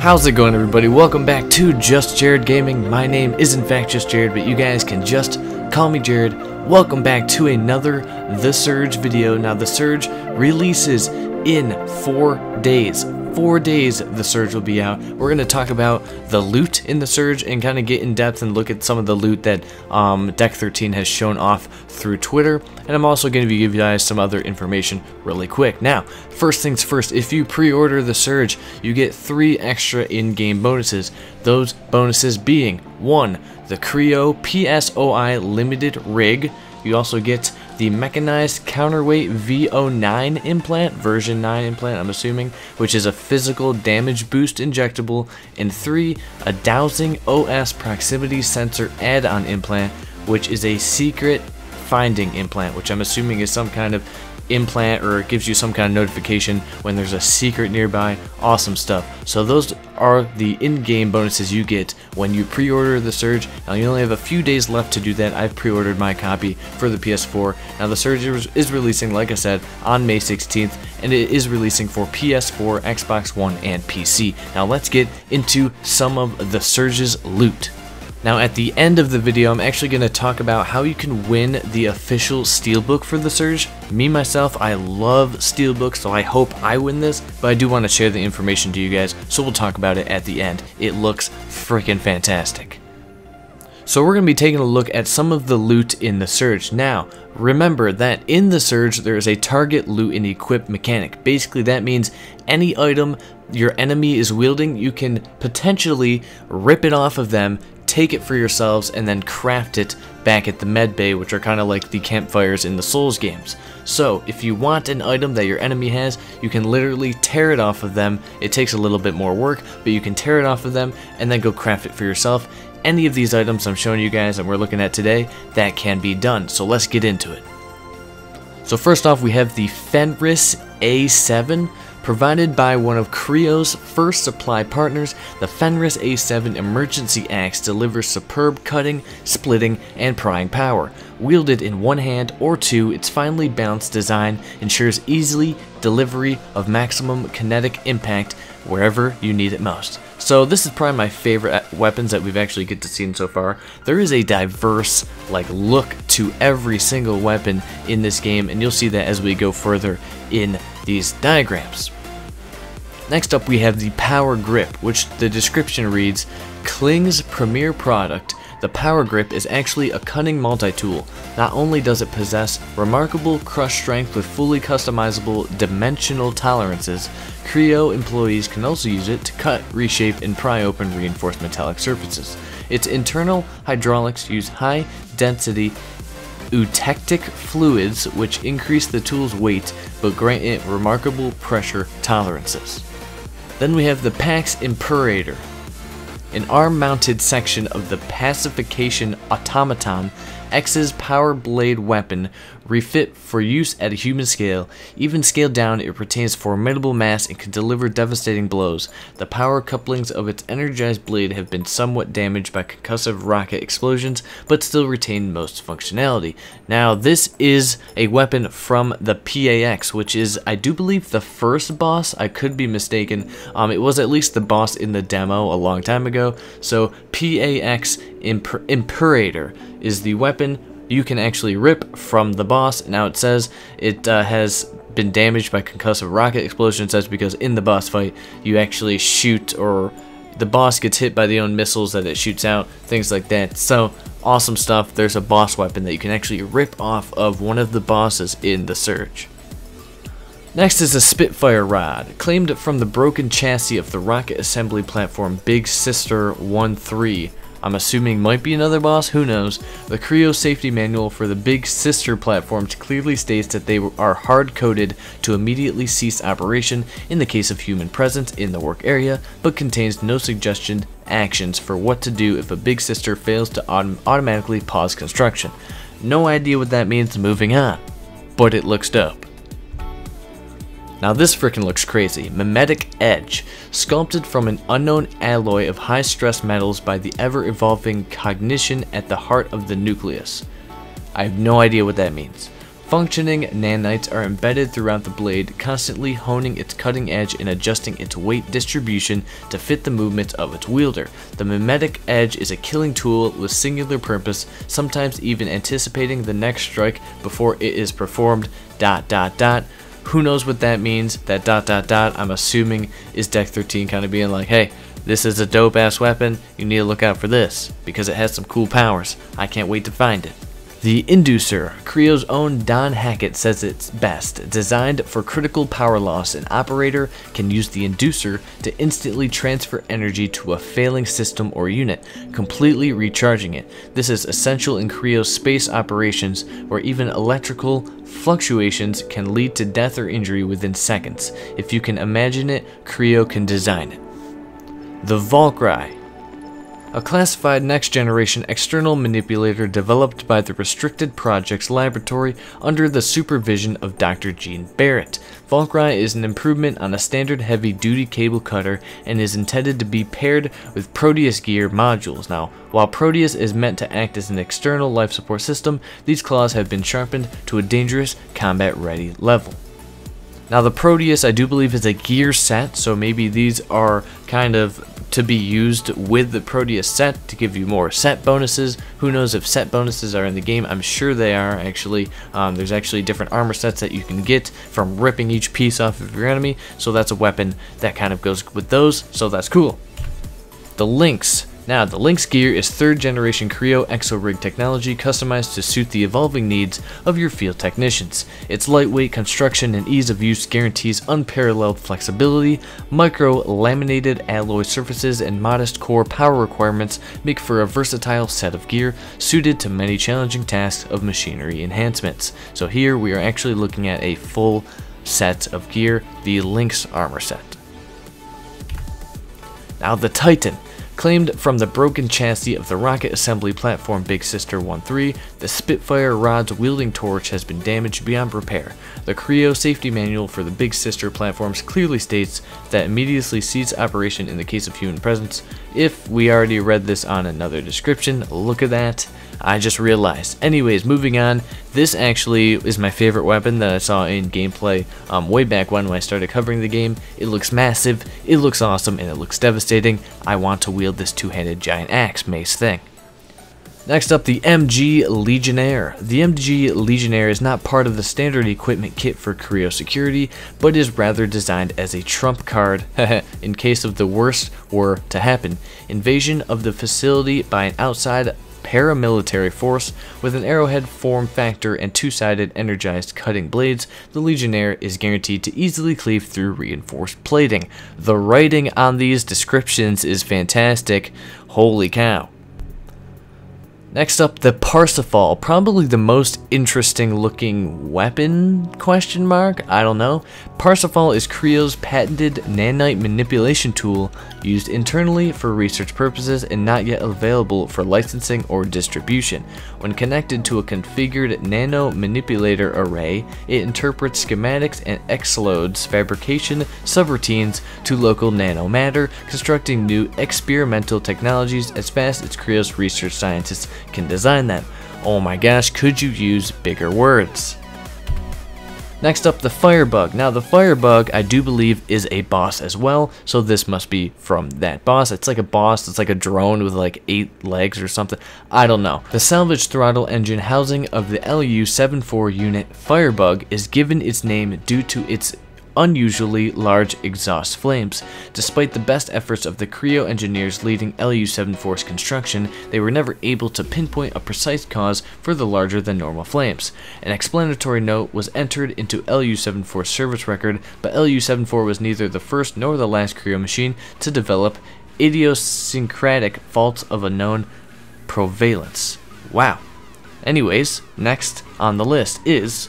How's it going, everybody? Welcome back to Just Jarrod Gaming. My name is in fact Just Jarrod, but you guys can just call me Jarrod. Welcome back to another The Surge video. Now, The Surge releases in 4 days. 4 days The Surge will be out. We're going to talk about the loot in The Surge and kind of get in depth and look at some of the loot that Deck13 has shown off through Twitter. And I'm also going to give you guys some other information really quick. Now, first things first, if you pre-order The Surge, you get 3 extra in-game bonuses. Those bonuses being, 1, the Creo PSOI Limited Rig. You also get the mechanized counterweight V09 implant, version 9 implant, I'm assuming, which is a physical damage boost injectable, and 3, a dousing OS proximity sensor add-on implant, which is a secret finding implant, which I'm assuming is some kind of implant, or it gives you some kind of notification when there's a secret nearby. Awesome stuff. So those are the in-game bonuses you get when you pre-order The Surge. Now, you only have a few days left to do that. I've pre-ordered my copy for the PS4. Now, The Surge is releasing, like I said, on May 16th, and it is releasing for PS4, Xbox One, and PC. Now, let's get into some of The Surge's loot. Now, at the end of the video, I'm actually going to talk about how you can win the official Steelbook for The Surge. Me, myself, I love Steelbook, so I hope I win this, but I do want to share the information to you guys, so we'll talk about it at the end. It looks freaking fantastic. So we're going to be taking a look at some of the loot in The Surge. Now, remember that in The Surge, there is a target, loot, and equip mechanic. Basically, that means any item your enemy is wielding, you can potentially rip it off of them, take it for yourselves, and then craft it back at the med bay, which are kind of like the campfires in the Souls games. So if you want an item that your enemy has, you can literally tear it off of them. It takes a little bit more work, but you can tear it off of them and then go craft it for yourself. Any of these items I'm showing you guys and we're looking at today, that can be done. So let's get into it. So first off, we have the Fenris A7. Provided by one of Creo's first supply partners, the Fenris A7 emergency axe delivers superb cutting, splitting, and prying power. Wielded in one hand or two, its finely balanced design ensures easy delivery of maximum kinetic impact wherever you need it most. So this is probably my favorite weapons that we've actually get to see so far. There is a diverse look to every single weapon in this game, and you'll see that as we go further in these diagrams. Next up, we have the Power Grip, which the description reads, Kling's premier product. The Power Grip is actually a cunning multi-tool. Not only does it possess remarkable crush strength with fully customizable dimensional tolerances, Creo employees can also use it to cut, reshape, and pry open reinforced metallic surfaces. Its internal hydraulics use high-density eutectic fluids, which increase the tool's weight but grant it remarkable pressure tolerances. Then we have the Pax Imperator, an arm-mounted section of the Pacification Automaton X's power blade weapon, refit for use at a human scale. Even scaled down, it retains formidable mass and can deliver devastating blows. The power couplings of its energized blade have been somewhat damaged by concussive rocket explosions, but still retain most functionality. Now, this is a weapon from the PAX, which is, I do believe, the first boss. I could be mistaken. It was at least the boss in the demo a long time ago. So PAX Imperator is the weapon you can actually rip from the boss. Now, it says it has been damaged by concussive rocket explosions. That's because in the boss fight, you actually shoot, or the boss gets hit by the own missiles that it shoots out, things like that. So awesome stuff. There's a boss weapon that you can actually rip off of one of the bosses in The Surge. Next is a Spitfire Rod, claimed from the broken chassis of the rocket assembly platform Big Sister 13. I'm assuming might be another boss, who knows. The Creo safety manual for the Big Sister platforms clearly states that they are hard-coded to immediately cease operation in the case of human presence in the work area, but contains no suggested actions for what to do if a Big Sister fails to automatically pause construction. No idea what that means, moving on, but it looks dope. Now, this frickin' looks crazy. Mimetic Edge, sculpted from an unknown alloy of high-stress metals by the ever-evolving cognition at the heart of the nucleus. I have no idea what that means. Functioning nanites are embedded throughout the blade, constantly honing its cutting edge and adjusting its weight distribution to fit the movements of its wielder. The Mimetic Edge is a killing tool with singular purpose, sometimes even anticipating the next strike before it is performed. Who knows what that means? That ... I'm assuming is Deck13 kind of being like, hey, this is a dope ass weapon, you need to look out for this because it has some cool powers. I can't wait to find it. The Inducer, Creo's own Don Hackett, says it's best. Designed for critical power loss, an operator can use the Inducer to instantly transfer energy to a failing system or unit, completely recharging it. This is essential in Creo's space operations, where even electrical fluctuations can lead to death or injury within seconds. If you can imagine it, Creo can design it. The Valkyrie, a classified next-generation external manipulator developed by the Restricted Projects Laboratory under the supervision of Dr. Gene Barrett. Valkyrie is an improvement on a standard heavy-duty cable cutter and is intended to be paired with Proteus gear modules. Now, while Proteus is meant to act as an external life support system, these claws have been sharpened to a dangerous, combat-ready level. Now, the Proteus, I do believe, is a gear set, so maybe these are kind of to be used with the Proteus set to give you more set bonuses. Who knows if set bonuses are in the game? I'm sure they are, actually. There's actually different armor sets that you can get from ripping each piece off of your enemy, so that's a weapon that kind of goes with those, so that's cool. The Lynx. Now, the Lynx gear is third-generation Creo ExoRig technology customized to suit the evolving needs of your field technicians. Its lightweight construction and ease of use guarantees unparalleled flexibility. Micro-laminated alloy surfaces and modest core power requirements make for a versatile set of gear suited to many challenging tasks of machinery enhancements. So here we are actually looking at a full set of gear, the Lynx armor set. Now, the Titan. Claimed from the broken chassis of the rocket assembly platform Big Sister 13, the Spitfire rod's wielding torch has been damaged beyond repair. The Creo safety manual for the Big Sister platforms clearly states that immediately cease operation in the case of human presence. If we already read this on another description, look at that. I just realized. Anyways, moving on. This actually is my favorite weapon that I saw in gameplay way back when I started covering the game. It looks massive, it looks awesome, and it looks devastating. I want to wield this two-handed giant axe mace thing. Next up, the MG Legionnaire. The MG Legionnaire is not part of the standard equipment kit for Creo security, but is rather designed as a trump card in case of the worst were to happen. Invasion of the facility by an outside paramilitary force. With an arrowhead form factor and two-sided energized cutting blades, the Legionnaire is guaranteed to easily cleave through reinforced plating. The writing on these descriptions is fantastic. Holy cow. Next up, the Parsifal, probably the most interesting looking weapon, question mark, I don't know. Parsifal is Creo's patented nanite manipulation tool used internally for research purposes and not yet available for licensing or distribution. When connected to a configured nano manipulator array, it interprets schematics and exlodes fabrication subroutines to local nanomatter, constructing new experimental technologies as fast as Creo's research scientists can design them. Oh my gosh, could you use bigger words? Next up, the Firebug. Now, the Firebug, I do believe, is a boss as well, so this must be from that boss. It's like a boss, it's like a drone with like 8 legs or something, I don't know. The salvage throttle engine housing of the LU-74 unit Firebug is given its name due to its unusually large exhaust flames. Despite the best efforts of the Creo engineers leading LU-74's construction, they were never able to pinpoint a precise cause for the larger than normal flames. An explanatory note was entered into LU-74's service record, but LU-74 was neither the first nor the last Creo machine to develop idiosyncratic faults of a known prevalence. Wow. Anyways, next on the list is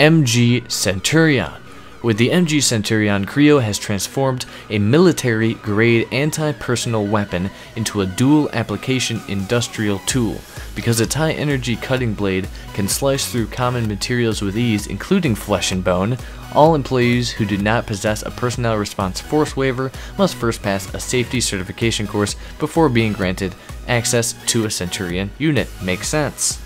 MG Centurion. With the MG Centurion, Creo has transformed a military-grade anti-personnel weapon into a dual-application industrial tool. Because its high-energy cutting blade can slice through common materials with ease, including flesh and bone, all employees who do not possess a personnel response force waiver must first pass a safety certification course before being granted access to a Centurion unit. Makes sense.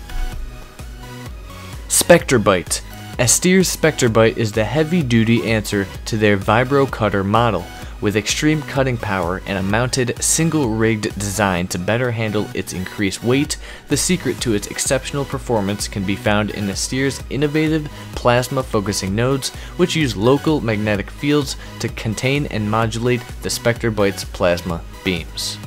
Specterbite. Astier's Specterbite is the heavy-duty answer to their Vibro Cutter model, with extreme cutting power and a mounted single-rigged design to better handle its increased weight. The secret to its exceptional performance can be found in Astier's innovative plasma-focusing nodes, which use local magnetic fields to contain and modulate the Specterbite's plasma beams.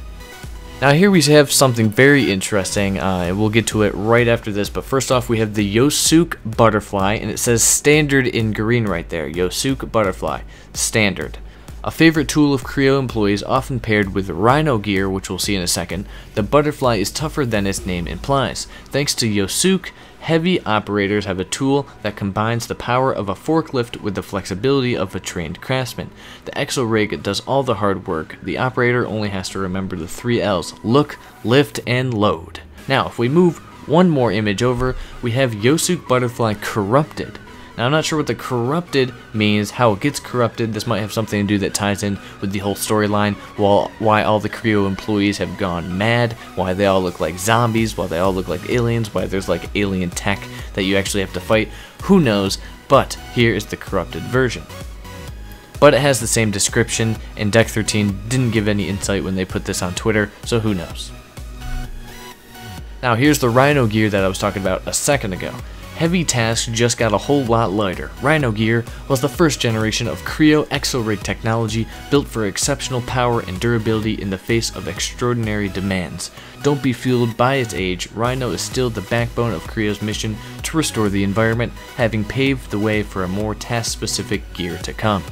Now here we have something very interesting, and we'll get to it right after this, but first off we have the Yosuke butterfly, and it says standard in green right there, Yosuke butterfly, standard. A favorite tool of Creo employees, often paired with Rhino gear, which we'll see in a second, the butterfly is tougher than its name implies. Thanks to Yosuke, heavy operators have a tool that combines the power of a forklift with the flexibility of a trained craftsman. The ExoRig does all the hard work. The operator only has to remember the three L's: look, lift, and load. Now, if we move one more image over, we have Yosuke butterfly corrupted. Now, I'm not sure what the corrupted means, how it gets corrupted. This might have something to do that ties in with the whole storyline, why all the Creo employees have gone mad, why they all look like zombies, why they all look like aliens, why there's like alien tech that you actually have to fight. Who knows? But here is the corrupted version. But it has the same description, and Deck13 didn't give any insight when they put this on Twitter, so who knows? Now, here's the Rhino gear that I was talking about a second ago. Heavy tasks just got a whole lot lighter. Rhino gear was the first generation of Creo ExoRig technology, built for exceptional power and durability in the face of extraordinary demands. Don't be fooled by its age. Rhino is still the backbone of Creo's mission to restore the environment, having paved the way for a more task-specific gear to come.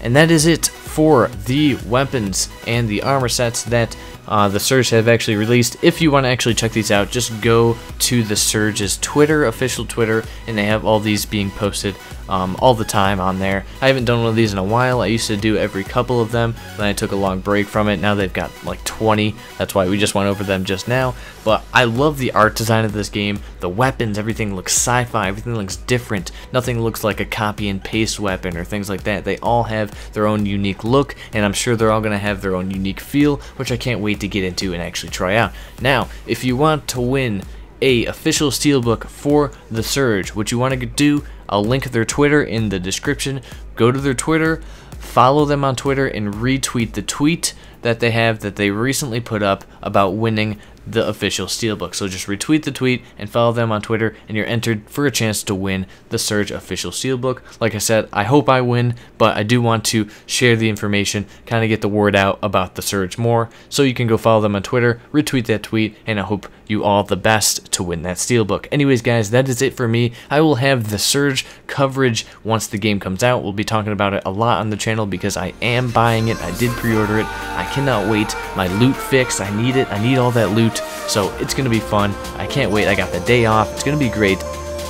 And that is it for the weapons and the armor sets that The Surge have actually released. If you want to actually check these out, just go to The Surge's Twitter, official Twitter, and they have all these being posted all the time on there. I haven't done one of these in a while. I used to do every couple of them, then I took a long break from it. Now they've got like 20. That's why we just went over them just now. But I love the art design of this game. The weapons, everything looks sci-fi, everything looks different. Nothing looks like a copy and paste weapon or things like that. They all have their own unique look, and I'm sure they're all going to have their own unique feel, which I can't wait to get into and actually try out. Now, if you want to win a official Steelbook for The Surge, what you want to do, I'll link their Twitter in the description. Go to their Twitter, follow them on Twitter, and retweet the tweet that they have that they recently put up about winning the official Steelbook. So just retweet the tweet and follow them on Twitter, and you're entered for a chance to win the Surge official Steelbook. Like I said, I hope I win, but I do want to share the information, kind of get the word out about the Surge more. So you can go follow them on Twitter, retweet that tweet, and I hope you all the best to win that Steelbook. Anyways, guys, that is it for me. I will have the Surge coverage once the game comes out. We'll be talking about it a lot on the channel because I am buying it. I did pre-order it. I cannot wait. My loot fix, I need it. I need all that loot. So it's going to be fun. I can't wait. I got the day off. It's going to be great.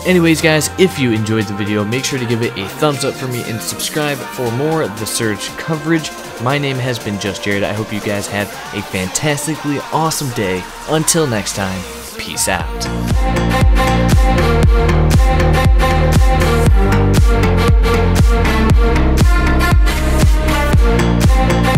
Anyways, guys, if you enjoyed the video, make sure to give it a thumbs up for me and subscribe for more The Surge coverage. My name has been JustJarrod. I hope you guys have a fantastically awesome day. Until next time, peace out.